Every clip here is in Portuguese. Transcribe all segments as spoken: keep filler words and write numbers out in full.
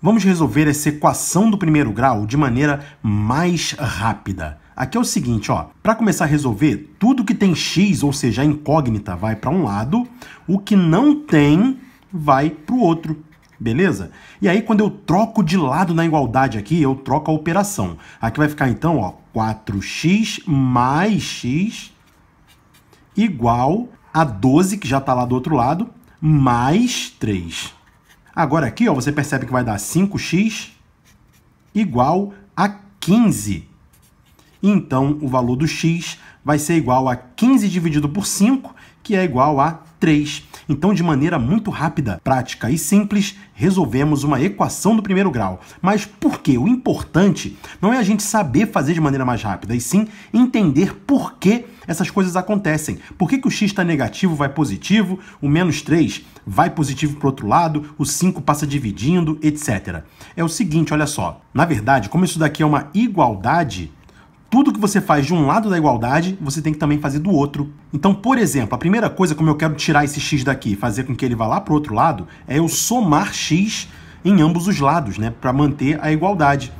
Vamos resolver essa equação do primeiro grau de maneira mais rápida. Aqui é o seguinte, ó, para começar a resolver, tudo que tem x, ou seja, a incógnita, vai para um lado, o que não tem vai para o outro, beleza? E aí, quando eu troco de lado na igualdade aqui, eu troco a operação. Aqui vai ficar, então, ó, quatro x mais x igual a doze, que já está lá do outro lado, mais três. Agora aqui, ó, você percebe que vai dar cinco x igual a quinze. Então, o valor do x vai ser igual a quinze dividido por cinco, que é igual a três. Então, de maneira muito rápida, prática e simples, resolvemos uma equação do primeiro grau. Mas por quê? O importante não é a gente saber fazer de maneira mais rápida, e sim entender por que essas coisas acontecem. Por que que o x está negativo, vai positivo, o menos três vai positivo para o outro lado, o cinco passa dividindo, etcétera. É o seguinte, olha só. Na verdade, como isso daqui é uma igualdade, tudo que você faz de um lado da igualdade, você tem que também fazer do outro. Então, por exemplo, a primeira coisa, como eu quero tirar esse x daqui e fazer com que ele vá lá para o outro lado, é eu somar x em ambos os lados, né, para manter a igualdade.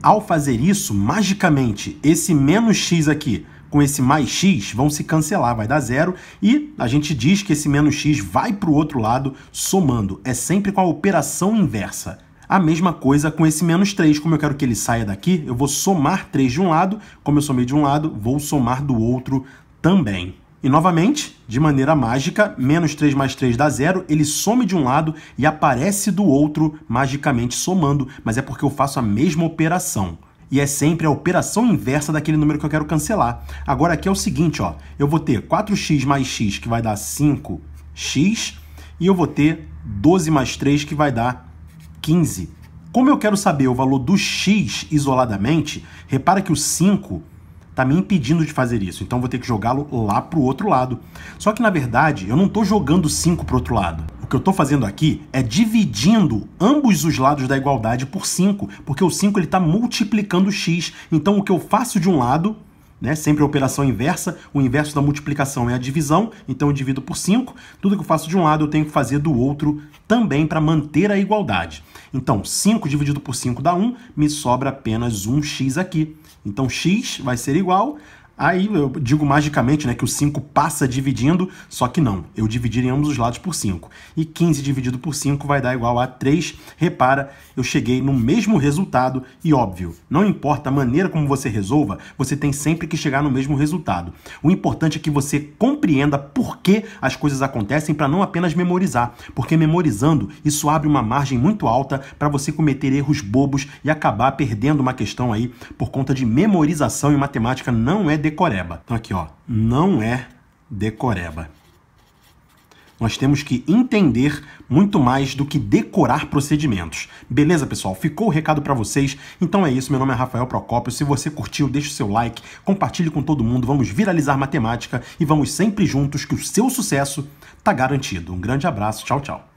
Ao fazer isso, magicamente, esse menos x aqui com esse mais x vão se cancelar, vai dar zero, e a gente diz que esse menos x vai para o outro lado somando. É sempre com a operação inversa. A mesma coisa com esse menos três, como eu quero que ele saia daqui, eu vou somar três de um lado, como eu somei de um lado, vou somar do outro também. E novamente, de maneira mágica, menos três mais três dá zero, ele some de um lado e aparece do outro magicamente somando, mas é porque eu faço a mesma operação. E é sempre a operação inversa daquele número que eu quero cancelar. Agora aqui é o seguinte, ó, eu vou ter quatro x mais x, que vai dar cinco x, e eu vou ter doze mais três, que vai dar quinze. Como eu quero saber o valor do x isoladamente, repara que o cinco está me impedindo de fazer isso, então eu vou ter que jogá-lo lá para o outro lado. Só que, na verdade, eu não estou jogando cinco para o outro lado. O que eu estou fazendo aqui é dividindo ambos os lados da igualdade por cinco, porque o cinco está multiplicando o x. Então, o que eu faço de um lado, né, sempre a operação inversa, o inverso da multiplicação é a divisão, então eu divido por cinco. Tudo que eu faço de um lado eu tenho que fazer do outro também para manter a igualdade. Então, cinco dividido por cinco dá um, me sobra apenas um x aqui. Então, x vai ser igual, aí eu digo magicamente, né, que o cinco passa dividindo, só que não, eu dividir em ambos os lados por cinco. E quinze dividido por cinco vai dar igual a três. Repara, eu cheguei no mesmo resultado e, óbvio, não importa a maneira como você resolva, você tem sempre que chegar no mesmo resultado. O importante é que você compreenda por que as coisas acontecem para não apenas memorizar, porque memorizando, isso abre uma margem muito alta para você cometer erros bobos e acabar perdendo uma questão aí por conta de memorização. Em matemática não é decoreba. Então aqui, ó, não é decoreba. Nós temos que entender muito mais do que decorar procedimentos. Beleza, pessoal? Ficou o recado para vocês? Então é isso, meu nome é Rafael Procópio. Se você curtiu, deixa o seu like, compartilhe com todo mundo, vamos viralizar matemática e vamos sempre juntos que o seu sucesso tá garantido. Um grande abraço, tchau, tchau.